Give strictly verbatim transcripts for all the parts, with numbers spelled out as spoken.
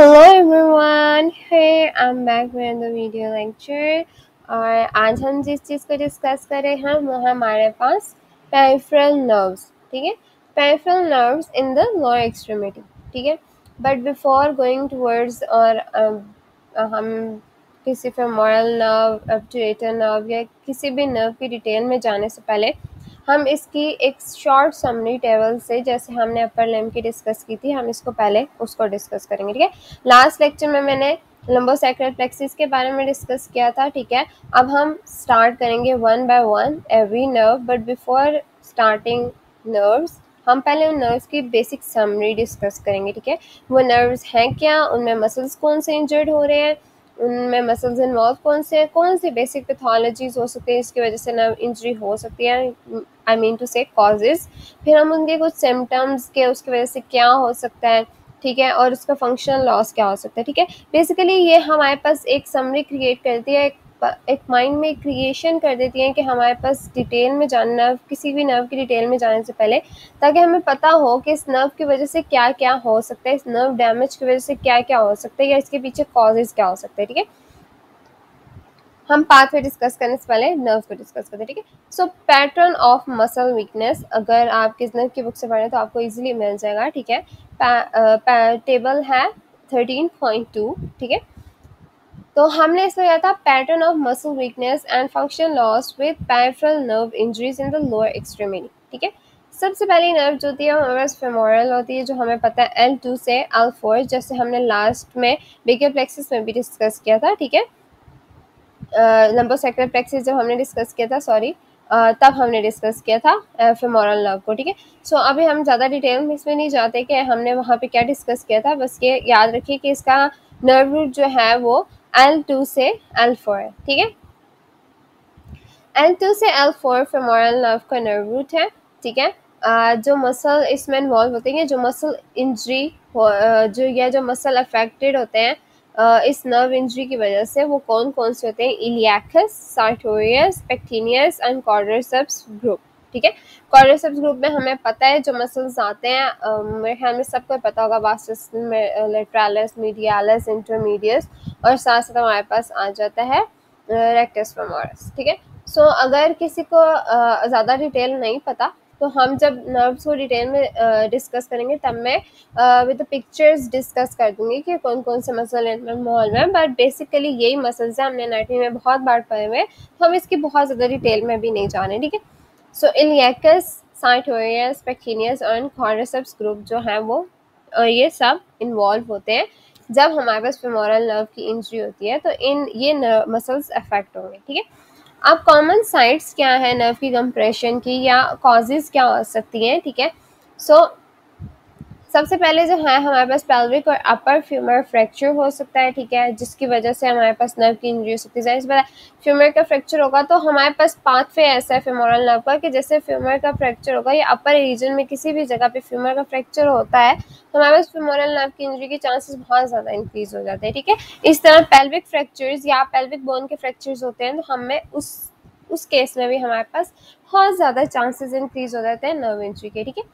Hello everyone, hi I am back with the video lecture. और आज हम जिस चीज़ को डिस्कस कर रहे हैं वो हमारे पास पेरिफेरल नर्व्स, ठीक है, peripheral nerves in the lower extremity, ठीक है। बट बिफोर गोइंग टूवर्ड्स और हम किसी फेमोरल नर्व, ऑब्ट्यूरेटर नर्व या किसी भी नर्व की डिटेल में जाने से पहले हम इसकी एक शॉर्ट समरी टेबल से, जैसे हमने अपर लिम्ब की डिस्कस की थी, हम इसको पहले उसको डिस्कस करेंगे, ठीक है। लास्ट लेक्चर में मैंने लंबोसैक्रल प्लेक्सिस के बारे में डिस्कस किया था, ठीक है। अब हम स्टार्ट करेंगे one by one every nerve. But before starting nerves हम पहले उन नर्व्स की बेसिक समरी डिस्कस करेंगे, ठीक है। वो नर्व्स हैं क्या, उनमें मसल्स कौन से इंजर्ड हो रहे हैं, उनमें मसल्स इन्वॉल्व कौन से कौन सी बेसिक पैथोलॉजीज हो सकती है, इसकी वजह से नर्व इंजरी हो सकती है, I mean to say causes. फिर हम उनके कुछ सिम्टम्स के उसकी वजह से क्या हो सकता है, ठीक है, और उसका फंक्शनल लॉस क्या हो सकता है, ठीक है। बेसिकली ये हमारे पास एक समरी क्रिएट करती है, एक, एक माइंड में क्रिएशन कर देती है कि हमारे पास डिटेल में जानना, किसी भी नर्व की डिटेल में जाने से पहले, ताकि हमें पता हो कि इस नर्व की वजह से क्या क्या हो सकता है, इस नर्व डैमेज की वजह से क्या क्या हो सकता है, या इसके पीछे कॉजेज़ क्या हो सकते हैं, ठीक है। हम पाथवे डिस्कस करने से पहले नर्व्स को डिस्कस करते हैं, ठीक है। So pattern of muscle weakness, अगर आप किस नर्व की बुक से पढ़ रहे हैं तो आपको इजीली मिल जाएगा, ठीक है। टेबल है थर्टीन पॉइंट टू, ठीक है। तो हमने इसमें क्या था, pattern of muscle weakness and function loss with peripheral nerve injuries in the lower extremity, ठीक है। सबसे पहली नर्व जो होती है हमारे पास फेमोरल होती है, जो हमें पता है एल टू से एल फोर, जैसे हमने लास्ट में बेकियल प्लेक्सिस में भी डिस्कस किया था, ठीक है। लंबोसैक्रल प्लेक्सिस जब हमने डिस्कस किया था, सॉरी uh, तब हमने डिस्कस किया था फेमोरल नर्व को, ठीक है। सो अभी हम ज़्यादा डिटेल में इसमें नहीं जाते कि हमने वहाँ पे क्या डिस्कस किया था, बस ये याद रखिए कि इसका नर्व रूट जो है वो एल टू से एल फोर है, ठीक है। एल टू से एल फोर फेमोरल नर्व का नर्व रूट है, ठीक है। uh, जो मसल इसमें इन्वॉल्व होते हैं, जो मसल इंजरी uh, जो या जो मसल अफेक्टेड होते हैं Uh, इस नर्व इंजरी की वजह से, वो कौन कौन से होते हैं, iliacus, sartorius, pectineus and quadriceps group, ठीक है। क्वाड्रिसेप्स ग्रुप में हमें पता है जो मसल्स आते हैं, मेरे ख्याल में सबको पता होगा, वास्टस, लेटरैलस, मीडियालस, इंटरमीडियस, और साथ साथ हमारे पास आ जाता है रेक्टस फेमोरस, ठीक है। सो अगर किसी को uh, ज़्यादा डिटेल नहीं पता, तो हम जब नर्व्स को डिटेल में डिस्कस uh, करेंगे तब मैं विद पिक्चर्स डिस्कस कर दूंगी कि कौन कौन से मसल इन्वॉल्व हैं। बट बेसिकली यही मसल्स हैं, हमने एनाटॉमी में बहुत बार पढ़े हुए, तो हम इसकी बहुत ज़्यादा डिटेल में भी नहीं जाने, ठीक है। सो इलियाकस, साइटोरियस, पेक्टिनियस और क्वाड्रिसेप्स ग्रुप जो हैं वो, और ये सब इन्वॉल्व होते हैं जब हमारे पास फेमोरल नर्व की इंजरी होती है, तो इन ये मसल्स अफेक्ट होंगे, ठीक है। अब कॉमन साइट्स क्या है नर्व की कंप्रेशन की, या कॉजेज़ क्या हो सकती हैं, ठीक है। सो so, सबसे पहले जो है हमारे पास पेल्विक और अपर फ्यूमर फ्रैक्चर हो सकता है, ठीक है, जिसकी वजह से हमारे पास नर्व की इंजरी हो सकती है। इस बार फ्यूमर का फ्रैक्चर होगा तो हमारे पास पाथवे ऐसा है फेमोरल नर्व का कि जैसे फ्यूमर का फ्रैक्चर होगा या अपर रीजन में किसी भी जगह पे फ्यूमर का फ्रैक्चर होता है तो हमारे पास फेमोरल नर्व की इंजरी के चांसेस बहुत ज़्यादा इंक्रीज हो जाते हैं, ठीक है। इस तरह पेल्विक फ्रैक्चर्स या पेल्विक बोन के फ्रैक्चर्स होते हैं तो हमें उस उस केस में भी हमारे पास बहुत ज़्यादा चांसेस इंक्रीज हो जाते हैं नर्व इंजरी के, ठीक है।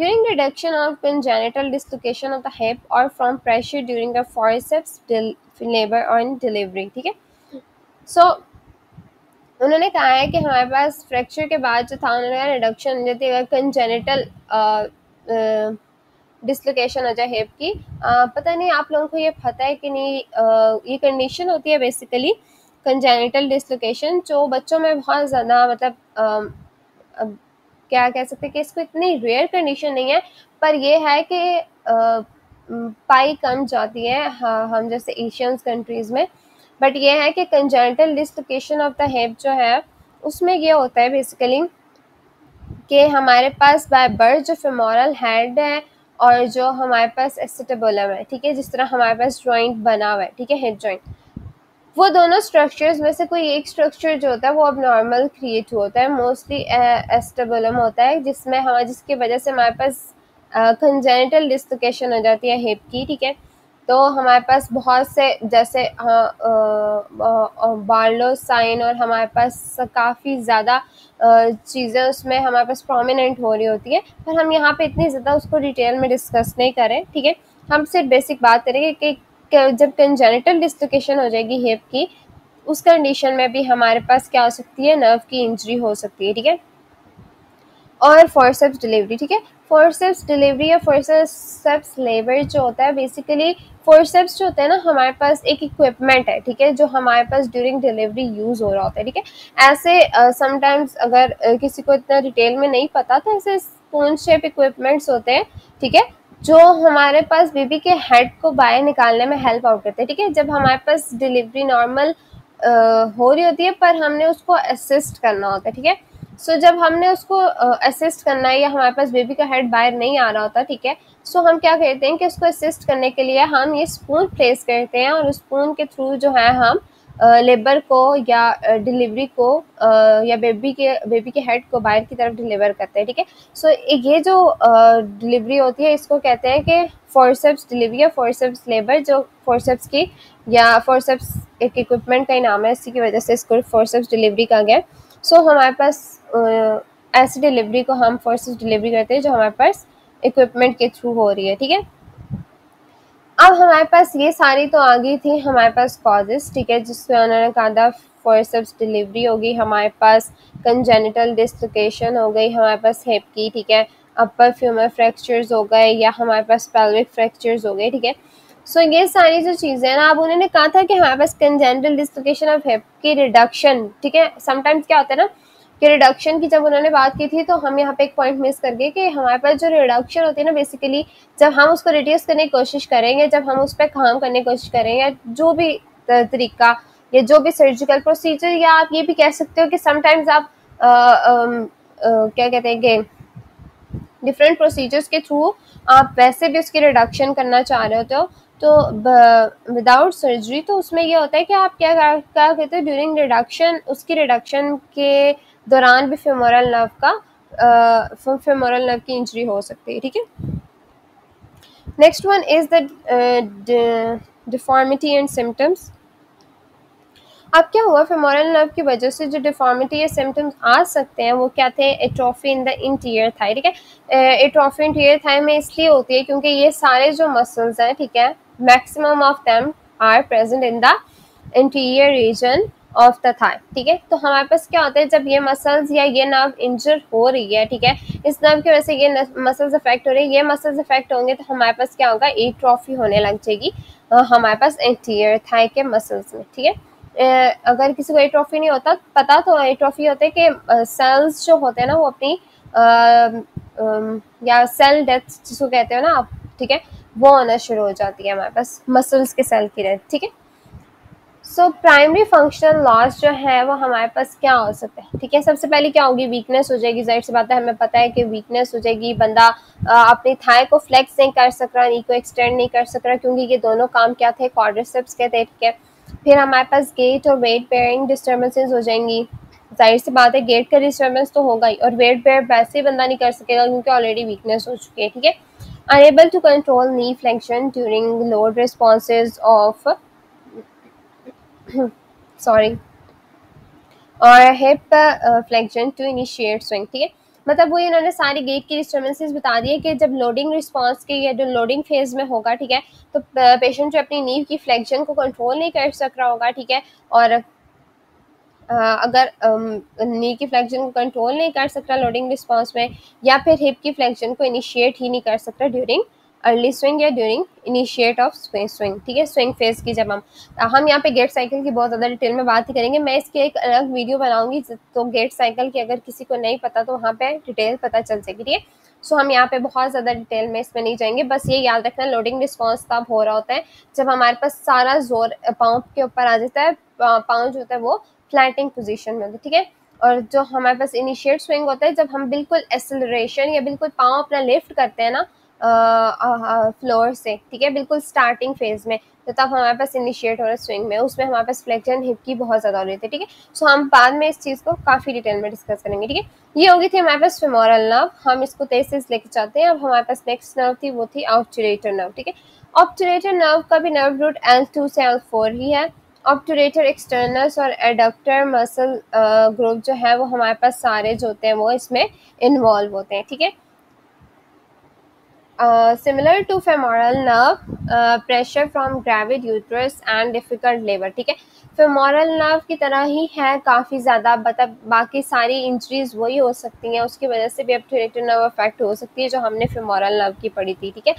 During reduction of congenital dislocation of the hip or from pressure during the forceps labor or in delivery, ठीक है। सो so, उन्होंने कहा है कि हमारे पास फ्रैक्चर के बाद जो था, उन्होंने कहा रिडक्शन हो जाती है अगर कंजेनिटल डिसलोकेशन हो जाए हिप की। uh, पता नहीं आप लोगों को ये पता है कि नहीं, uh, ये कंडीशन होती है बेसिकली कंजेनिटल डिसलोकेशन, जो बच्चों में बहुत ज़्यादा, मतलब uh, uh, क्या कह सकते हैं कि इसको इतनी रेयर कंडीशन नहीं है, पर यह है कि आ, पाई कम जाती है हाँ, हम जैसे एशियन कंट्रीज़ में। बट यह है कि congenital dislocation of the hip जो है उसमें यह होता है बेसिकली कि हमारे पास बाय बर्थ जो फेमोरल हेड है और जो हमारे पास एसिटेबुलम है, ठीक है, जिस तरह हमारे पास जॉइंट बना हुआ है, ठीक है, हिप जॉइंट, वो दोनों स्ट्रक्चर्स में से कोई एक स्ट्रक्चर जो होता है वो अब नॉर्मल क्रिएट होता है, मोस्टली एस्टेबुलम होता है, जिसमें हम जिसकी वजह से हमारे पास कंजेनिटल डिसलोकेशन हो जाती है हिप की, ठीक है। तो हमारे पास बहुत से जैसे बार्लो साइन और हमारे पास काफ़ी ज़्यादा चीज़ें उसमें हमारे पास प्रोमिनेंट हो रही होती है, पर हम यहाँ पे इतनी ज़्यादा उसको डिटेल में डिस्कस नहीं करें, ठीक है। हम सिर्फ बेसिक बात करेंगे कि जब कंजेनिटल डिस्लोकेशन हो जाएगी हिप की, उस कंडीशन में भी हमारे पास क्या हो सकती है, नर्व की इंजरी हो सकती है, ठीक है। और फोरसेप्स डिलीवरी, ठीक है, फोरसेप्स डिलीवरी या फोरसेप्स लेबर जो होता है, बेसिकली फोरसेप्स जो होता है ना, हमारे पास एक इक्विपमेंट है, ठीक है, जो हमारे पास ड्यूरिंग डिलीवरी यूज़ हो रहा होता है, ठीक है। ऐसे समटाइम्स uh, अगर uh, किसी को इतना डिटेल में नहीं पता तो ऐसे स्पून शेप इक्विपमेंट्स होते हैं, ठीक है, जो हमारे पास बेबी के हेड को बाहर निकालने में हेल्प आउट करते हैं, ठीक है। जब हमारे पास डिलीवरी नॉर्मल uh, हो रही होती है पर हमने उसको असिस्ट करना होता है, ठीक है। सो so, जब हमने उसको असिस्ट uh, करना है या हमारे पास बेबी का हेड बाहर नहीं आ रहा होता, ठीक है, सो so, हम क्या कहते हैं कि उसको असिस्ट करने के लिए हम ये स्पून प्लेस करते हैं और स्पून के थ्रू जो है हम लेबर uh, को या डिलीवरी uh, को uh, या बेबी के बेबी के हेड को बाहर की तरफ डिलीवर करते हैं, ठीक है। सो ये जो डिलीवरी uh, होती है इसको कहते हैं कि फोरसेप्स डिलीवरी या फोरसेप्स लेबर, जो फोरसेप्स की या फोरसेप्स एक इक्विपमेंट का ही नाम है, इसी की वजह से इसको फोरसेप्स डिलीवरी कहा गया। सो so, हमारे पास uh, ऐसी डिलीवरी को हम फोरसेप्स डिलीवरी करते हैं जो हमारे पास इक्विपमेंट के थ्रू हो रही है, ठीक है। अब हमारे पास ये सारी तो आ गई थी हमारे पास कॉजेस, ठीक है, जिसमें उन्होंने कहा था फोरसेप्स डिलीवरी हो गई, हमारे पास कंजेनिटल डिस्लोकेशन हो गई, हमारे पास हिप की, ठीक है, अपर फ्यूमर फ्रैक्चर्स हो गए या हमारे पास पेल्विक फ्रैक्चर्स हो गए, ठीक है। सो so, ये सारी जो चीज़ें हैं ना, अब उन्होंने कहा था कि हमारे पास कंजेनिटल डिस्लोकेशन ऑफ हिप की रिडक्शन, ठीक है, समटाइम्स क्या होता है ना कि रिडक्शन की जब उन्होंने बात की थी तो हम यहाँ पे एक पॉइंट मिस कर गए कि हमारे पास जो रिडक्शन होती है ना, बेसिकली जब हम उसको रिड्यूस करने की कोशिश करेंगे, जब हम उस पर काम करने की कोशिश करेंगे, जो भी तरीका या जो भी सर्जिकल प्रोसीजर, या आप ये भी कह सकते हो कि समटाइम्स आप आ, आ, आ, क्या कहते हैं कि डिफरेंट प्रोसीजर्स के थ्रू आप वैसे भी उसकी रिडक्शन करना चाह रहे होते हो तो विदाउट सर्जरी, तो उसमें यह होता है कि आप क्या क्या कहते हो ड्यूरिंग रिडक्शन, उसकी रिडक्शन के दौरान भी फेमोरल नर्व का फेमोरल नर्व की इंजरी हो सकती है, ठीक है। Next one is the deformity and symptoms. अब क्या हुआ, फेमोरल नर्व की वजह से जो डिफॉर्मिटी या सिम्टम्स आ सकते हैं वो क्या थे, atrophy in the interior thigh, ठीक है। एट्रोफी इंटीरियर थाई में इसलिए होती है क्योंकि ये सारे जो मसल्स हैं, ठीक है, maximum of them are present in the interior region of the thigh, ठीक है। तो हमारे पास क्या होता है, जब ये मसल्स या ये नर्व इंजर हो रही है, ठीक है, इस नर्व की वजह से ये मसल्स अफेक्ट हो रही है, ये मसल्स अफेक्ट होंगे तो हमारे पास क्या होगा, एट्रोफी होने लग जाएगी हमारे पास इंटीरियर थाई के मसल्स में, ठीक है। अगर किसी को एट्रोफी नहीं होता पता तो एट्रोफी होता है कि सेल्स जो होते हैं ना वो अपनी आ, आ, या सेल डेथ जिसको कहते हो ना आप, ठीक है, वो होना शुरू हो जाती है हमारे पास मसल्स के सेल की डेथ, ठीक है। सो प्राइमरी फंक्शनल लॉस जो है वो हमारे पास क्या हो सकता है, ठीक है। सबसे पहले क्या होगी, वीकनेस हो जाएगी, जाहिर सी बात है हमें पता है कि वीकनेस हो जाएगी, बंदा अपनी थाई को फ्लेक्स नहीं कर सक रहा, नी को एक्सटेंड नहीं कर सक रहा क्योंकि ये दोनों काम क्या थे, क्वाड्रिसेप्स के थे, ठीक है। फिर हमारे पास गेट और वेट बेयरिंग डिस्टर्बेंसेस हो जाएंगी, जाहिर सी बात है गेट का डिस्टर्बेंस तो होगा ही और वेट बेयर वैसे ही बंदा नहीं कर सकेगा क्योंकि ऑलरेडी वीकनेस हो चुकी है, ठीक है। Unable to control knee flexion during load responses of sorry और hip flexion to initiate swing, ठीक है। मतलब वही उन्होंने सारे गेट की डिस्टर्बेंसेस बता दिए कि जब लोडिंग रिस्पांस के या जो लोडिंग फेज में होगा, ठीक है, तो पेशेंट जो अपनी नीव की फ्लेक्शन को कंट्रोल नहीं कर सक रहा होगा, ठीक है, और अगर नी की फ्लेक्शन को कंट्रोल नहीं कर सक रहा लोडिंग रिस्पांस में, या फिर हिप की फ्लेक्शन को इनिशिएट ही नहीं कर सकता ड्यूरिंग अर्ली स्विंग या during initiate of swing swing ठीक है, स्विंग फेज की जब हम हम यहाँ पे गेट साइकिल की बहुत ज़्यादा डिटेल में बात ही करेंगे, मैं इसकी एक अलग वीडियो बनाऊंगी, तो गेट साइकिल की अगर किसी को नहीं पता तो वहाँ पे डिटेल पता चल जाएगी, ठीक है। सो हम यहाँ पे बहुत ज़्यादा डिटेल में इसमें नहीं जाएंगे, बस ये याद रखना लोडिंग रिस्पॉन्स तब हो रहा होता है जब हमारे पास सारा जोर पाँव के ऊपर आ जाता है, पाँव जो होता है वो फ्लैटिंग पोजिशन में होता है, ठीक है। और जो हमारे पास इनिशिएट स्विंग होता है जब हम बिल्कुल एक्सेलरेशन या बिल्कुल पाँव अपना लिफ्ट करते हैं ना फ्लोर से, ठीक है, बिल्कुल स्टार्टिंग फेज में, तो तब हमारे पास इनिशिएट हो रहा है स्विंग में, उसमें हमारे पास फ्लेक्शन हिप की बहुत ज़्यादा हो रही थी, ठीक है। सो हम बाद में इस चीज़ को काफ़ी डिटेल में डिस्कस करेंगे, ठीक है। ये होगी थी हमारे पास फेमोरल नर्व, हम इसको तेज तेज लेके जाते हैं। अब हमारे पास नेक्स्ट नर्व थी वो थी ऑब्टुरेटर नर्व, ठीक है। ऑब्टुरेटर नर्व का भी नर्व रूट एल टू से एल फोर ही है। ऑब्टुरेटर एक्सटर्नस और एडक्टर मसल ग्रुप जो है वो हमारे पास सारे जो होते हैं वो इसमें इन्वॉल्व होते हैं, ठीक है। Similar to femoral nerve pressure from gravid uterus and difficult labour. ठीक है, फेमोरल नर्व की तरह ही है काफ़ी ज़्यादा, मतलब बाकी सारी इंजरीज वही हो सकती हैं, उसकी वजह से भी ऑब्ट्यूरेटर नर्व अफेक्ट हो सकती है जो हमने फेमोरल नर्व की पढ़ी थी। ठीक है,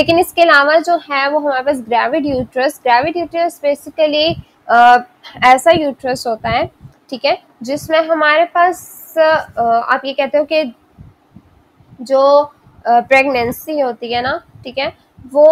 लेकिन इसके अलावा जो है वो हमारे पास gravid uterus, gravid uterus basically ऐसा यूट्रस होता है, ठीक है, जिसमें हमारे पास आ, आप ये कहते हो कि जो प्रेगनेंसी होती है ना, ठीक है, वो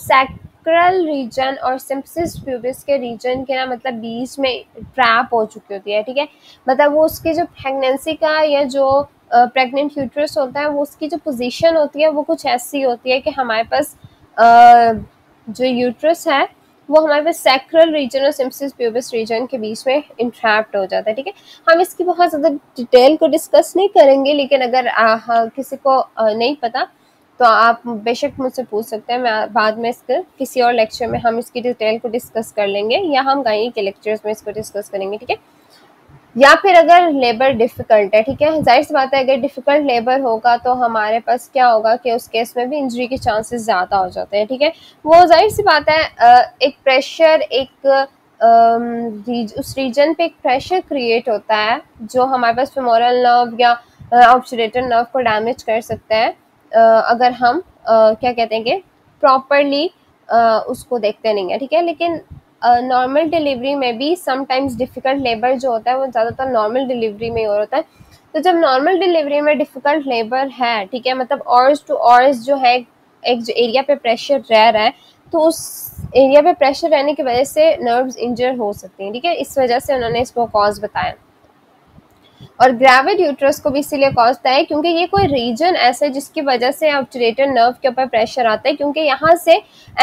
सैक्रल रीजन और सिम्पसिस प्यूबिस के रीजन के ना मतलब बीच में ट्रैप हो चुकी होती है। ठीक है, मतलब वो उसकी जो प्रेगनेंसी का या जो प्रेग्नेंट uh, यूट्रस होता है वो उसकी जो पोजीशन होती है वो कुछ ऐसी होती है कि हमारे पास uh, जो यूट्रस है वो हमारे पास सैक्रल रीजन और सिम्पसिस प्यूबिस रीजन के बीच में इंट्रैप्ट हो जाता है। ठीक है, हम इसकी बहुत ज़्यादा डिटेल को डिस्कस नहीं करेंगे, लेकिन अगर uh, किसी को uh, नहीं पता तो आप बेशक मुझसे पूछ सकते हैं, मैं बाद में इसके किसी और लेक्चर में हम इसकी डिटेल को डिस्कस कर लेंगे या हम गाइनी के लेक्चर्स में इसको डिस्कस करेंगे। ठीक है, या फिर अगर लेबर डिफ़िकल्ट है, ठीक है, जाहिर सी बात है अगर डिफ़िकल्ट लेबर होगा तो हमारे पास क्या होगा कि उस केस में भी इंजरी के चांसेस ज़्यादा हो जाते हैं। ठीक है, वो जाहिर सी बात है एक प्रेशर, एक उस रीजन पर एक प्रेशर क्रिएट होता है जो हमारे पास फेमोरल नर्व या ऑब्ट्यूरेटर नर्व को डैमेज कर सकता है Uh, अगर हम uh, क्या कहते हैं कि प्रॉपरली uh, उसको देखते नहीं है। ठीक है, लेकिन नॉर्मल uh, डिलीवरी में भी समटाइम्स डिफ़िकल्ट लेबर जो होता है वो ज़्यादातर नॉर्मल डिलीवरी में ही होता है। तो जब नॉर्मल डिलीवरी में डिफ़िकल्ट लेबर है, ठीक है, मतलब ऑर्स टू ऑर्स जो है एक जो एरिया पे प्रेशर रह रहा है, तो उस एरिया पे प्रेशर रहने की वजह से नर्व्स इंजर हो सकती हैं। ठीक है, इस वजह से उन्होंने इसको कॉज बताया। और ग्रेविड यूट्रस को भी इसीलिए कॉजता है क्योंकि ये कोई रीजन ऐसा है जिसकी वजह से ऑब्ट्यूरेटर नर्व के ऊपर प्रेशर आता है, क्योंकि यहाँ से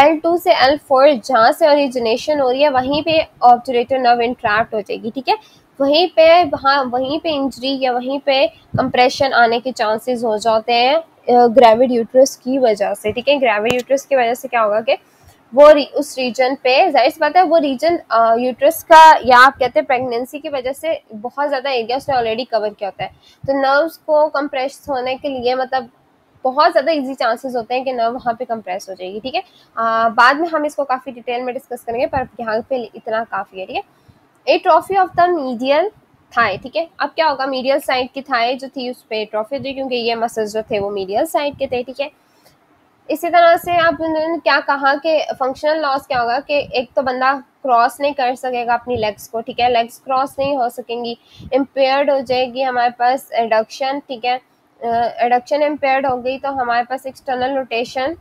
एल टू से एल फोर जहाँ से ओरिजिनेशन हो रही है वहीं पे ऑब्ट्यूरेटर नर्व इंट्रैप्ट हो जाएगी। ठीक है, वहीं पे वहाँ वहीं पे इंजरी या वहीं पे कंप्रेशन आने के चांसेस हो जाते हैं ग्रेविड यूट्रस की वजह से। ठीक है, ग्रेविड यूट्रस की वजह से क्या होगा कि वो री, उस रीजन पे जाहिर सी बात है वो रीजन यूट्रस का या आप कहते हैं प्रेगनेंसी की वजह से बहुत ज़्यादा एरिया उसने ऑलरेडी कवर किया होता है, तो नर्व्स को कंप्रेस होने के लिए मतलब बहुत ज़्यादा इजी चांसेस होते हैं कि नर्व वहाँ पे कंप्रेस हो जाएगी। ठीक है, बाद में हम इसको काफ़ी डिटेल में डिस्कस करेंगे, पर यहाँ पे इतना काफ़ी है। ठीक है, atrophy of the medial thigh. ठीक है, अब क्या होगा, मीडियल साइड की थाई जो थी उस पर एट्रोफी थी क्योंकि ये मसल्स जो थे वो मीडियल साइड के थे। ठीक है, इसी तरह से आप उन्होंने क्या कहा कि फंक्शनल लॉस क्या होगा कि एक तो बंदा क्रॉस नहीं कर सकेगा अपनी लेग्स को। ठीक है, लेग्स क्रॉस नहीं हो सकेंगी, इम्पेयर्ड हो जाएगी हमारे पास एडक्शन। ठीक है, एडक्शन इम्पेयर्ड हो गई तो हमारे पास external rotation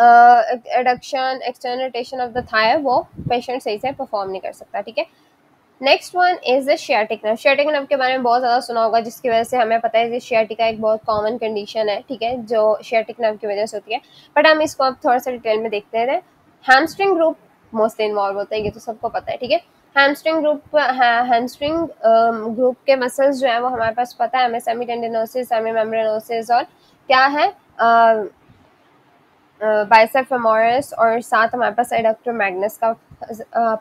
adduction external rotation of the thigh वो पेशेंट सही से परफॉर्म नहीं कर सकता। ठीक है, next one is the sciatic nerve. Sciatic nerve के बारे में बहुत ज़्यादा सुना होगा, जिसकी वजह से हमें पता है कि शियाटिका एक बहुत कॉमन कंडीशन है। ठीक है, जो शियाटिक नर्व की वजह से होती है, बट हम इसको अब थोड़ा सा डिटेल में देखते हैं। हैमस्ट्रिंग ग्रुप मोस्टली इन्वॉल्व होता है, ये तो सबको पता है। ठीक है, हैमस्ट्रिंग ग्रुप हैमस्ट्रिंग ग्रुप के मसल्स जो है वो हमारे पास पता है हमें, सेमी टेंडेनोसिस, सेमी मेम्ब्रेनोसिस और क्या है uh, बाइसेप फेमोरस, और साथ हमारे पास एडक्टर मैग्नस का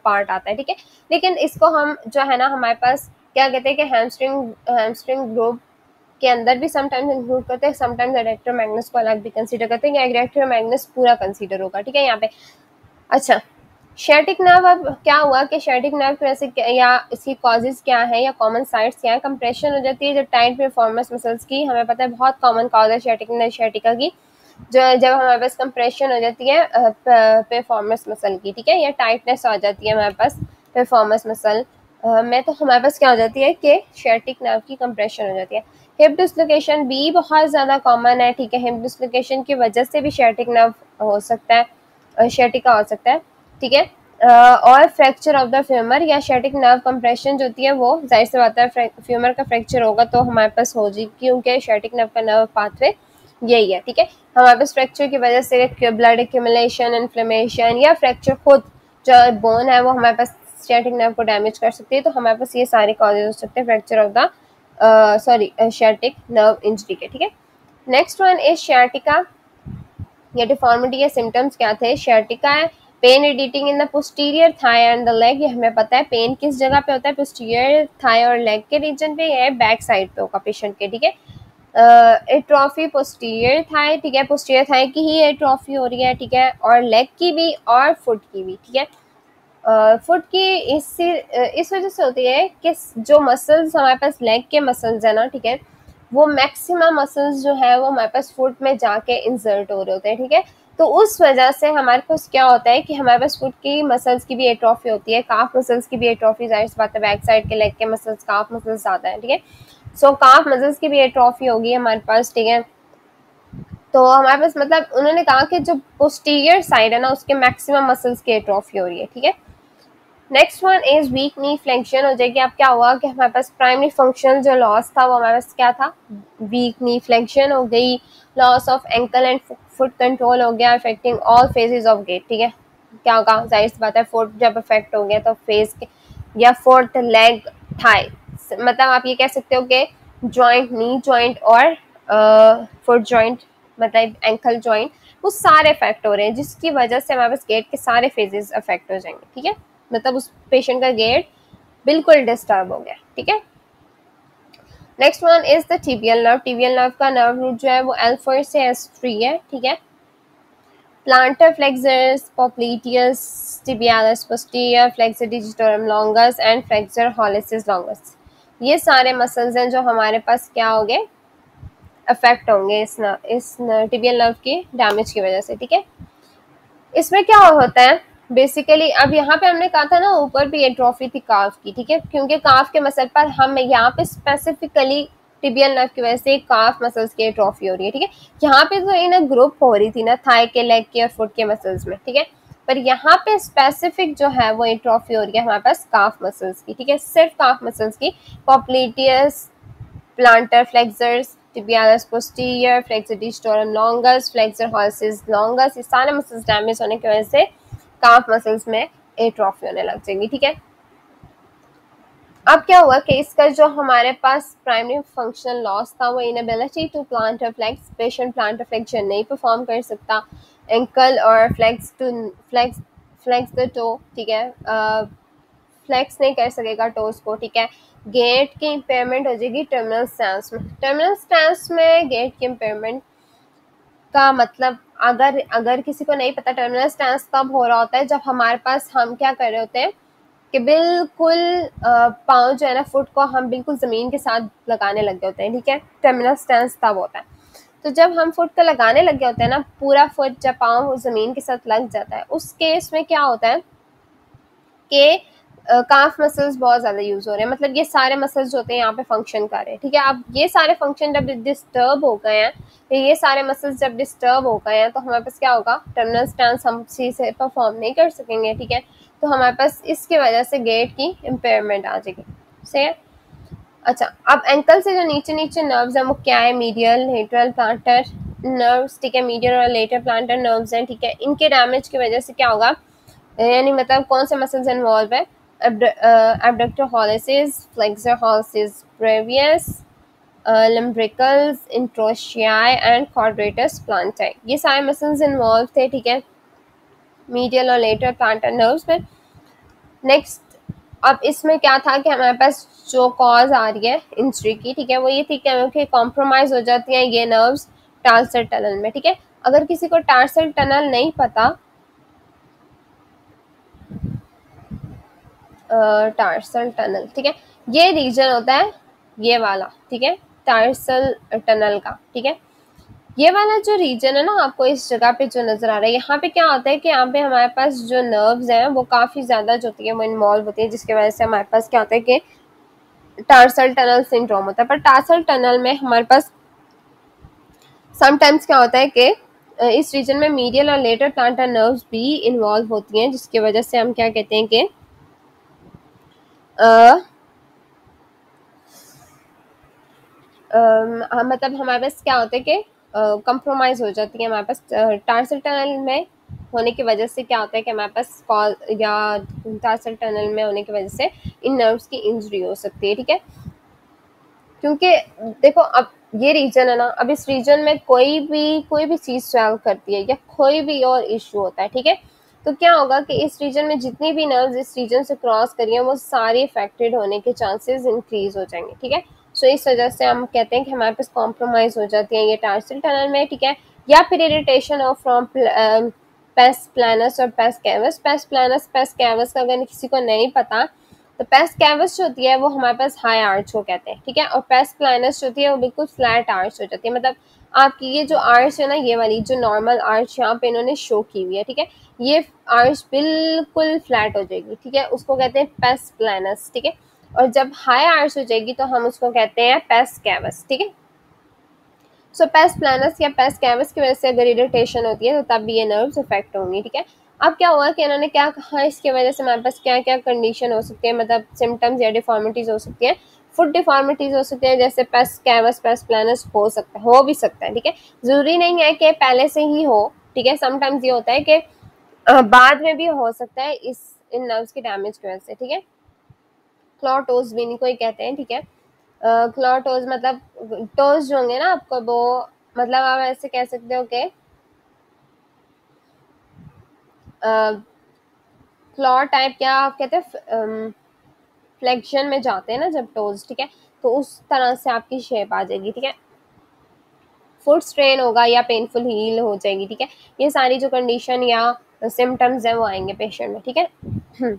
पार्ट आता है। ठीक है, लेकिन इसको हम जो है ना हमारे पास क्या कहते हैं कि हैमस्ट्रिंग हैमस्ट्रिंग ग्रुप के अंदर भी समटाइम्स इंक्लूड करते हैं, समटाइम्स एडक्टर मैग्नस को अलग भी कंसीडर करते हैं, या एडक्टर मैग्नस पूरा कंसीडर होगा। ठीक है, यहाँ पे अच्छा शियाटिक नर्व, अब क्या हुआ कि शियाटिक नर्व की वजह से या इसकी कॉजेज क्या है या कॉमन साइट्स क्या है, कंप्रेशन हो जाती है जब टाइट परफॉर्मेंस मसल्स की, हमें पता है बहुत कॉमन कॉज है शियाटिक नर्व शियाटिका की, जो जब हमारे पास कंप्रेशन हो जाती है परफॉर्मेंस मसल की। ठीक है, या टाइटनेस आ जाती है हमारे पास परफॉर्मेंस मसल में, तो हमारे पास क्या हो जाती है कि शियाटिक नर्व की कंप्रेशन हो जाती है। हिप डिस्लोकेशन भी बहुत ज़्यादा कॉमन है। ठीक है, हिप डिस्लोकेशन की वजह से भी शियाटिक नर्व हो सकता है, शियाटिका हो सकता है। ठीक है, और फ्रैक्चर ऑफ द फ्यूमर या शियाटिक नर्व कंप्रेशन जो होती है वो जाहिर सी बात है फ्यूमर का फ्रैक्चर होगा तो हमारे पास हो जाएगी, क्योंकि शियाटिक नर्व का नर्व पाथवे यही है। ठीक है, हमारे पास फ्रैक्चर की वजह से ब्लड एक्यूमुलेशन, इन्फ्लेमेशन या फ्रैक्चर खुद जो बोन है वो हमारे पास शियाटिक नर्व को डैमेज कर सकती है, तो हमारे पास ये सारे कॉजेज हो सकते हैं fracture of the sorry sciatic nerve injury के। ठीक है, नेक्स्ट वन इज शियाटिका या डिफॉर्मिटी या सिम्टम्स क्या थे। शियाटिका है pain radiating in the posterior thigh and the leg, ये हमें पता है पेन किस जगह पे होता है, पोस्टीरियर थाई और लेग के रीजन पे, यह बैक साइड पे होगा पेशेंट के। ठीक है, एट्रोफी पोस्टीरियर थाई, ठीक है, पोस्टीरियर थाई की ही एट्रोफी हो रही है, ठीक है, और लेग की भी और फुट की भी, ठीक है। फुट uh, की इस इस वजह से होती है कि जो मसल्स हमारे पास लेग के मसल्स है ना, ठीक है, वो मैक्सिमम मसल्स जो है वो हमारे पास फुट में जाके इंसर्ट हो रहे होते हैं, ठीक है, तो उस वजह से हमारे पास क्या होता है कि हमारे पास फुट की मसल्स की भी एट्रोफी होती है, काफ मसल्स की भी एट्रोफी, जाहिर सी बात है बैक साइड के लेग के मसल्स, काफ मसल्स ज़्यादा है, ठीक है, सो काफ मसल्स की भी एट्रोफी होगी हमारे पास, ठीक है। तो हमारे पास मतलब उन्होंने कहा कि जो पोस्टीरियर साइड है ना उसके मैक्सिमम मसल्स की एट्रोफी हो रही है, ठीक है। Next one is weak knee flexion हो जाएगी। अब क्या हुआ कि हमारे पास प्राइमरी फंक्शन जो लॉस था वो हमारे पास क्या था, वीक नी फ्लेक्शन हो गई, loss of ankle and foot control हो गया, affecting all phases of gait, ठीक है। क्या होगा, जाहिर सी बात है फुट जब अफेक्ट हो गया तो फेस के या फुट लेग थाई, मतलब आप ये कह सकते हो कि जॉइंट, नी जॉइंट और फुट जॉइंट मतलब एंकल जॉइंट, वो सारे अफेक्ट हो रहे हैं, जिसकी वजह से हमारे पास गेट के सारे फेजेस अफेक्ट हो जाएंगे, ठीक है, मतलब उस पेशेंट का गेट बिल्कुल डिस्टर्ब हो गया, ठीक है। Next one is the tibial nerve. Tibial nerve का नर्व रूट जो है वो एल फोर से एस थ्री है, ठीक है। Plantar flexors, popliteus, tibialis posterior, flexor digitorum longus and flexor hallucis longus, ये सारे मसल्स हैं जो हमारे पास क्या हो गए, अफेक्ट होंगे इस न, इस टिबियल नर्व की डैमेज की वजह से, ठीक है। इसमें क्या होता है बेसिकली, अब यहाँ पे हमने कहा था ना ऊपर भी एट्रोफी थी काफ की, ठीक है, क्योंकि काफ के मसल पर हम यहाँ पे स्पेसिफिकली टिबियल नर्व की वजह से काफ मसल्स की एट्रोफी हो रही है, ठीक है। यहाँ पे तो इन अ ग्रुप हो रही थी ना थाई के, लेग के और फुट के मसल्स में, ठीक है, पर यहाँ पे स्पेसिफिक जो है वो एट्रोफी हो रही है हमारे पास काफ मसल्स की, ठीक है, सिर्फ काफ मसल्स की। Popliteus, plantar flexors, tibialis posterior, flexor digitorum longus, flexor hallucis longus, ये सारे मसल्स डैमेज होने की वजह से काफ मसल्स में एट्रोफी होने लग जाएंगी, ठीक है। अब क्या हुआ कि इसका जो हमारे पास प्राइमरी फंक्शनल लॉस था वो inability to plantar flex, patient plantar flexion नहीं परफॉर्म कर सकता, एंकल और flex to flex flex the toe, ठीक है, फ्लेक्स नहीं कर सकेगा टोज को, ठीक है। गेट की इम्पेयरमेंट हो जाएगी टर्मिनल स्टैंस में। टर्मिनल स्टैंस में गेट की इम्पेयरमेंट का मतलब, अगर अगर किसी को नहीं पता, टर्मिनल स्टैंस तब हो रहा होता है जब हमारे पास हम क्या कर रहे होते हैं कि बिल्कुल पाँव जो है ना फुट को हम बिल्कुल ज़मीन के साथ लगाने लग गए होते हैं, ठीक है, टर्मिनल स्टैंस तब होता है। तो जब हम फुट को लगाने लग गए होते हैं ना, पूरा फुट जब पाँव ज़मीन के साथ लग जाता है, उस केस में क्या होता है कि काफ मसल्स बहुत ज़्यादा यूज़ हो रहे हैं, मतलब ये सारे मसल्स जो होते हैं यहाँ पे फंक्शन कर रहे हैं, ठीक है। अब ये सारे फंक्शन जब डिस्टर्ब हो गए हैं, ये सारे मसल्स जब डिस्टर्ब हो गए हैं, तो हमारे पास क्या होगा, टर्मिनल स्टैंस हम अच्छी से परफॉर्म नहीं कर सकेंगे, ठीक है, तो हमारे पास इसकी वजह से गेट की इम्पेयरमेंट आ जाएगी, सही है। अच्छा, अब एंकल से जो नीचे नीचे नर्व्स हैं वो क्या है, मीडियल, लेटरल, प्लांटर नर्व्स, ठीक है, मीडियल और लेटर प्लांटर नर्व्स हैं, ठीक है, इनके डैमेज की वजह से क्या होगा, यानी मतलब कौन से मसल्स इन्वॉल्व है, abductor hallucis, flexor hallucis brevis, lumbricals, interossei and quadratus plantae, ये सारे मसल्स इन्वॉल्व थे, ठीक है, मीडियल और लेटर प्लांटर नर्व्स में। नेक्स्ट, अब इसमें क्या था कि हमारे पास जो कॉज आ रही है इंजरी की, ठीक है, वो ये थी कि कॉम्प्रोमाइज़ हो जाती हैं ये नर्व्स टार्सल टनल में, ठीक है। अगर किसी को टार्सल टनल नहीं पता, टार्सल टनल, ठीक है, ये रीजन होता है ये वाला, ठीक है, टार्सल टनल का, ठीक है, ये वाला जो रीजन है ना आपको इस जगह पे जो नज़र आ रहा है, यहाँ पे क्या होता है कि यहाँ पे हमारे पास जो नर्व्स हैं वो काफ़ी ज़्यादा जो होती है वो इन्वॉल्व होती है, जिसकी वजह से हमारे पास क्या होता है कि टार्सल टनल सिंड्रोम होता है। पर टार्सल टनल में हमारे पास समटाइम्स क्या होता है कि इस रीजन में मीडियल और लेटर प्लांटर नर्व्स भी इन्वॉल्व होती हैं, जिसकी वजह से हम क्या कहते हैं कि Uh, uh, मतलब हमारे पास क्या होता है कि कंप्रोमाइज़ uh, हो जाती है हमारे पास टार्सल टनल में होने की वजह से। क्या होता है कि हमारे पास कॉल या टार्सल टनल में होने की वजह से इन नर्व्स की इंजरी हो सकती है, ठीक है, क्योंकि देखो अब ये रीजन है ना, अब इस रीजन में कोई भी कोई भी चीज़ ट्रैवल करती है या कोई भी और इशू होता है, ठीक है, तो क्या होगा कि इस रीजन में जितनी भी नर्व्स इस रीजन से क्रॉस करिए वो सारी अफेक्टेड होने के चांसेस इंक्रीज हो जाएंगे, ठीक है। सो इस वजह से हम कहते हैं कि हमारे पास कॉम्प्रोमाइज़ हो जाती है ये टार्सल टनल में, ठीक है। या फिर irritation of from pes planus और pes cavus. Pes planus pes cavus का अगर किसी को नहीं पता तो पेस कैवस जो होती है वो हमारे पास हाई आर्च को कहते हैं, ठीक है, और पेस प्लानस जो होती है वो बिल्कुल फ्लैट आर्च हो जाती है, मतलब आपकी ये जो आर्च है ना, ये वाली जो नॉर्मल आर्च यहाँ पे इन्होंने शो की हुई है, ठीक है, ये आर्च बिल्कुल फ्लैट हो जाएगी, ठीक है, उसको कहते हैं पेस प्लानस, ठीक है। और जब हाई आर्च हो जाएगी तो हम उसको कहते हैं पेस कैवस, ठीक है। सो पेस प्लानस या पेस कैवस की वजह से अगर इरिटेशन होती है तो तब भी ये नर्व्स इफेक्ट होंगी, ठीक है। अब क्या हुआ कि इन्होंने क्या कहा, इसकी वजह से हमारे पास क्या क्या कंडीशन हो सकती है, मतलब सिम्टम्स या डिफॉर्मिटीज़ हो सकती हैं, फुट डिफॉर्मिटीज़ हो सकती है, जैसे पेस कैवस पेस प्लानस हो सकता है, हो भी सकता है, ठीक है, ज़रूरी नहीं है कि पहले से ही हो, ठीक है, समटाइम्स ये होता है कि बाद में भी हो सकता है इस इन नर्व्स की डैमेज की वजह से, ठीक है। क्लॉटोज भी इनको ही कहते हैं, ठीक है, क्लॉटोज uh, मतलब टोज जो होंगे ना आपको, वो मतलब आप ऐसे कह सकते हो कि क्लॉट टाइप, क्या आप कहते हैं फ्लेक्शन में जाते हैं ना जब टोज, ठीक है, तो उस तरह से आपकी शेप आ जाएगी, ठीक है। फुट स्ट्रेन होगा या पेनफुल हील हो जाएगी, ठीक है, ये सारी जो कंडीशन या सिम्टम्स है वो आएंगे पेशेंट में, ठीक है।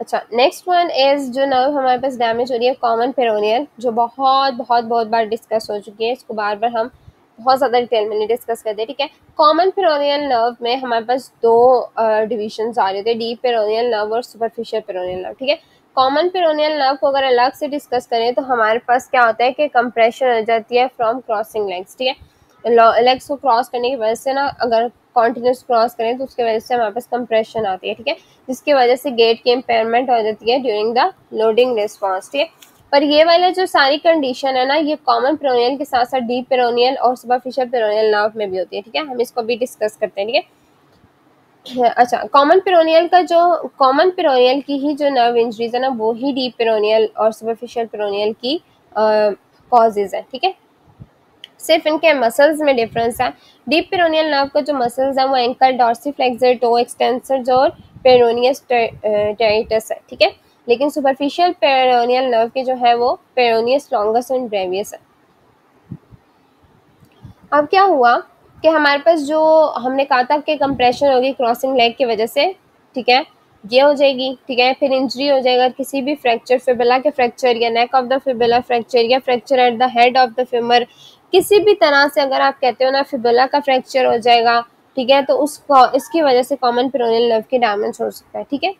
अच्छा, नेक्स्ट वन इज जो नर्व हमारे पास डैमेज हो रही है कॉमन पेरोनियल, जो बहुत बहुत बहुत बार डिस्कस हो चुकी है, इसको बार बार हम बहुत ज़्यादा डिटेल में नहीं डिस्कस करते, ठीक है। कॉमन पेरोनियल नर्व में हमारे पास दो डिविजन्स आ रहे थे, डीप पेरोनियल नर्व और सुपरफिशियल पेरोनियल नर्व, ठीक है। कॉमन पेरोनियल नर्व को अगर अलग से डिस्कस करें तो हमारे पास क्या होता है कि कंप्रेशन हो जाती है फ्रॉम क्रॉसिंग लेग्स, ठीक है, लेग्स को क्रॉस करने की वजह से ना, अगर कॉन्टिन्यूस क्रॉस करें तो उसकी वजह से हमारे पास कंप्रेशन आती है, ठीक है, जिसकी वजह से गेट की इम्पेयरमेंट हो जाती है ड्यूरिंग द लोडिंग रिस्पॉन्स, ठीक है। पर ये वाला जो सारी कंडीशन है ना, ये कॉमन पेरोनियल के साथ साथ डीप पेरोनियल और सुपरफिशियल पेरोनियल नर्व में भी होती है, ठीक है, हम इसको भी डिस्कस करते हैं, ठीक है। अच्छा, कॉमन पेरोनियल का जो कॉमन पेरोनियल की ही जो नर्व इंजरीज है ना, वो ही डीप पेरोनियल और सुपरफिशियल पेरोनियल की कॉजेज है, ठीक है, सिर्फ इनके मसल्स में डिफरेंस है। डीप पेरोनियल नर्व का जो मसल्स है वो एंकल, डॉर्सीफ्लेक्सर, टो एक्सटेंसर और पेरोनियस टेरिटस है, ठीक है, लेकिन सुपरफिशियल पेरोनियल नर्व के जो है वो पेरोनियस लॉन्गस एंड ब्रेवियस है। अब क्या हुआ कि हमारे पास जो हमने कहा था कि कंप्रेशन होगी क्रॉसिंग लेग की वजह से, ठीक है, ये हो जाएगी, ठीक है, फिर इंजरी हो जाएगा किसी भी फ्रैक्चर, फिबुला के फ्रैक्चर या neck of the fibula fracture या fracture at the head of the femur, किसी भी तरह से अगर आप कहते हो ना फिबुला का फ्रैक्चर हो जाएगा, ठीक है, तो उसको इसकी वजह से कॉमन पेरोनियल नर्व की डैमेज हो सकता है, ठीक है।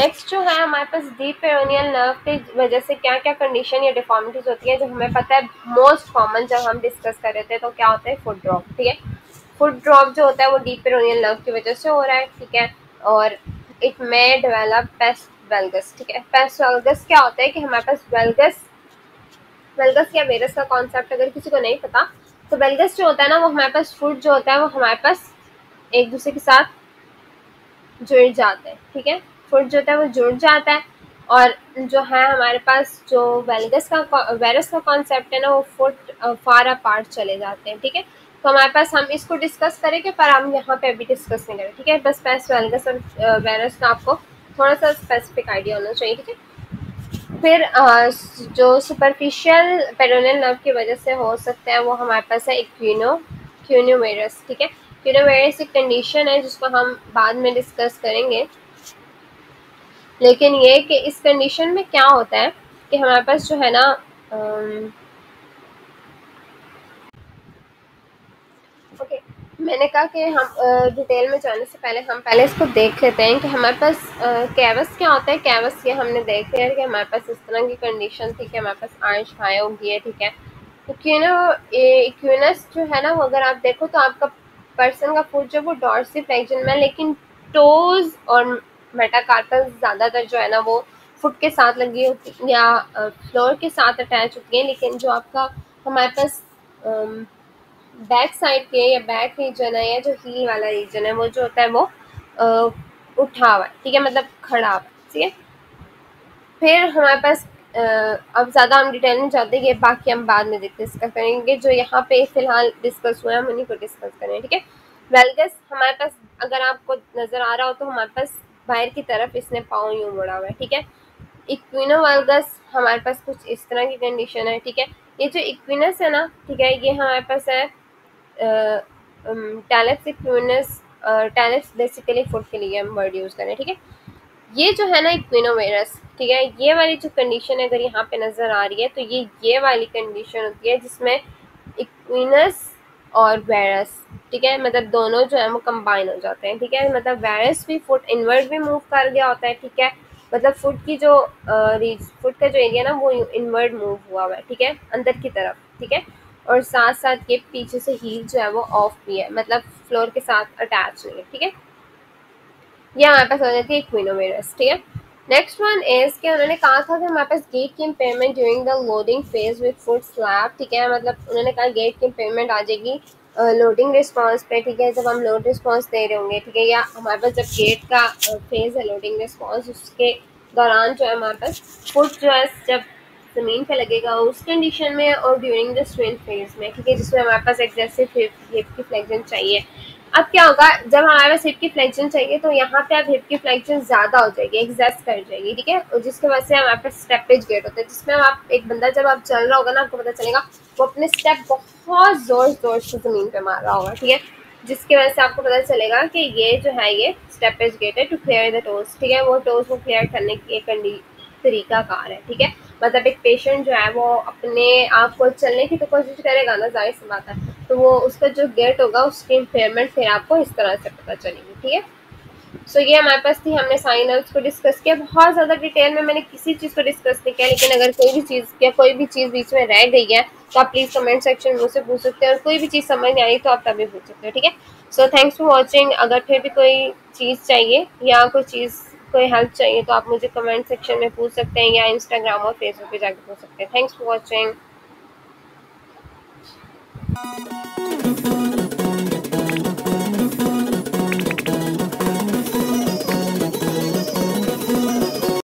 नेक्स्ट जो है हमारे पास डीप पेरोनियल नर्व की वजह से क्या क्या कंडीशन या डिफॉर्मिटीज होती है, जो हमें पता है मोस्ट कॉमन जब हम डिस्कस कर रहे थे तो क्या होता है, फुट ड्रॉप, ठीक है, फुट ड्रॉप जो होता है वो डीप पेरोनियल नर्व की वजह से हो रहा है, ठीक है, और it may develop pes valgus, ठीक है। पेस वेलगस क्या होता है कि हमारे पास वेलगस वेलगस या वेरस का कॉन्सेप्ट अगर किसी को नहीं पता तो वेलगस जो होता है ना, वो हमारे पास फूड जो होता है वो हमारे पास एक दूसरे के साथ जुड़ जाते हैं, ठीक है, फूड जो होता है वो जुड़ जाता है, और जो है हमारे पास जो वेलगस का वेरस का कॉन्सेप्ट है ना, वो फूड फार अपार्ट चले जाते हैं, ठीक है, तो हमारे पास हम इसको डिस्कस करेंगे पर हम यहाँ पे अभी डिस्कस नहीं करें, ठीक है, बस पेस वेलगस और वेरस का आपको थोड़ा सा स्पेसिफिक आइडिया होना चाहिए, ठीक है। फिर जो सुपरफिशियल पेरोनियल नर्व की वजह से हो सकता है वो हमारे पास है इक्विनो क्यूनोवेरस, ठीक है, क्यूनोवेरस एक कंडीशन है जिसको हम बाद में डिस्कस करेंगे, लेकिन ये कि इस कंडीशन में क्या होता है कि हमारे पास जो है ना ओके okay. मैंने कहा कि हम डिटेल में जाने से पहले हम पहले इसको देख लेते हैं कि हमारे पास कैवस क्या होता है। कैवस ये हमने देख लिया कि हमारे पास इस तरह की कंडीशन थी कि हमारे पास आर्च हाई होगी है, ठीक है। इक्विनस जो है ना, वो अगर आप देखो तो आपका पर्सन का फुट जो वो डॉर्सीफ्लेक्शन में, लेकिन टोज और मेटाकार्पल ज़्यादातर जो है ना वो फुट के साथ लगी होती या फ्लोर के साथ अटैच होती है, लेकिन जो आपका हमारे पास बैक साइड के या बैक रीजन है या जो हील वाला रीजन है वो जो होता है वो आ, उठा हुआ है, ठीक है, मतलब खड़ा हुआ, ठीक है। फिर हमारे पास आ, अब ज़्यादा हम डिटेल में जाते हैं, ये बाकी हम बाद में डिस्कस करेंगे, जो यहाँ पे फिलहाल डिस्कस हुए हैं हम उन्हीं को डिस्कस करेंगे, ठीक है। वेलगस हमारे पास अगर आपको नज़र आ रहा हो तो हमारे पास बाहर की तरफ इसने पाँव यूँ मुड़ा हुआ है, ठीक है। इक्विनोवाल्गस हमारे पास कुछ इस तरह की कंडीशन है, ठीक है। ये जो इक्विनस है ना, ठीक है, ये हमारे पास है टैलेप्स इक्विनस, टैलेप्स बेसिकली फुट के लिए हम वर्ड यूज़ करें, ठीक है। ये जो है ना इक्विनोवेरस, ठीक है, ये वाली जो कंडीशन अगर यहाँ पे नज़र आ रही है तो ये ये वाली कंडीशन होती है जिसमें इक्विनस और वेरस, ठीक है, मतलब दोनों जो है वो कंबाइन हो जाते हैं, ठीक है। मतलब वेरस भी फुट इनवर्ड भी मूव कर गया होता है, ठीक है, मतलब फुट की जो रीज फुट का जो एरिया ना वो इनवर्ड मूव हुआ हुआ है, ठीक है, अंदर की तरफ, ठीक है, और साथ साथ ये पीछे से हील जो है वो ऑफ भी है, मतलब फ्लोर के साथ अटैच हुई है, ठीक है। ये हमारे पास हो जाती है इक्विनोवेरस, ठीक है। नेक्स्ट वन इज कि उन्होंने कहा था कि हमारे पास गेट की impairment during the loading phase with foot slap, ठीक है, मतलब उन्होंने कहा गेट की इम्पेयरमेंट आ जाएगी लोडिंग रिस्पॉन्स पे, ठीक है, जब हम लोड रिस्पॉन्स दे रहे होंगे, ठीक है, या हमारे पास जब गेट का फेज है लोडिंग रिस्पॉन्स उसके दौरान जो है हमारे पास फुट जो है जब ज़मीन पे लगेगा उस कंडीशन में और ड्यूरिंग द स्ट्रेन फेज में, ठीक है, जिसमें हमारे पास एक्सेसिव हिप की फ्लेक्शन चाहिए। अब क्या होगा, जब हमारे पास हिप की फ्लेक्शन चाहिए तो यहाँ पे अब हिप की फ्लेक्शन ज़्यादा हो जाएगी, एग्जस्ट कर जाएगी, ठीक है, और जिसके वजह से हमारे पास स्टेपेज गेट होता है जिसमें आप एक बंदा जब आप चल रहा होगा ना आपको पता चलेगा वो अपने स्टेप बहुत जोर जोर से ज़मीन पे मार रहा होगा, ठीक है, जिसकी वजह से आपको पता चलेगा कि ये जो है ये स्टेपेज गेट है टू क्लियर द टोस, ठीक है, वो टोस को क्लियर करने की एक तरीकाकार है, ठीक है। मतलब एक पेशेंट जो है वो अपने आप को चलने की तो कोशिश करेगा ना, जाहिर सी बात है, तो वो उसका जो गेट होगा उसकी इम्पेयरमेंट फिर आपको इस तरह से पता चलेगी, ठीक है। सो ये हमारे पास थी, हमने साइन नर्व्स को डिस्कस किया, बहुत ज़्यादा डिटेल में मैंने किसी चीज़ को डिस्कस नहीं किया, लेकिन अगर कोई भी चीज़ या कोई भी चीज़ बीच में रह गई है तो आप प्लीज़ कमेंट सेक्शन में मुझसे पूछ सकते हैं, और कोई भी चीज़ समझ नहीं आई तो आप तभी पूछ सकते हो, ठीक है। So thanks for watching. अगर फिर भी कोई चीज़ चाहिए या कोई चीज़ कोई हेल्प चाहिए तो आप मुझे कमेंट सेक्शन में पूछ सकते हैं या इंस्टाग्राम और फेसबुक पे जाकर पूछ सकते हैं। Thanks for watching.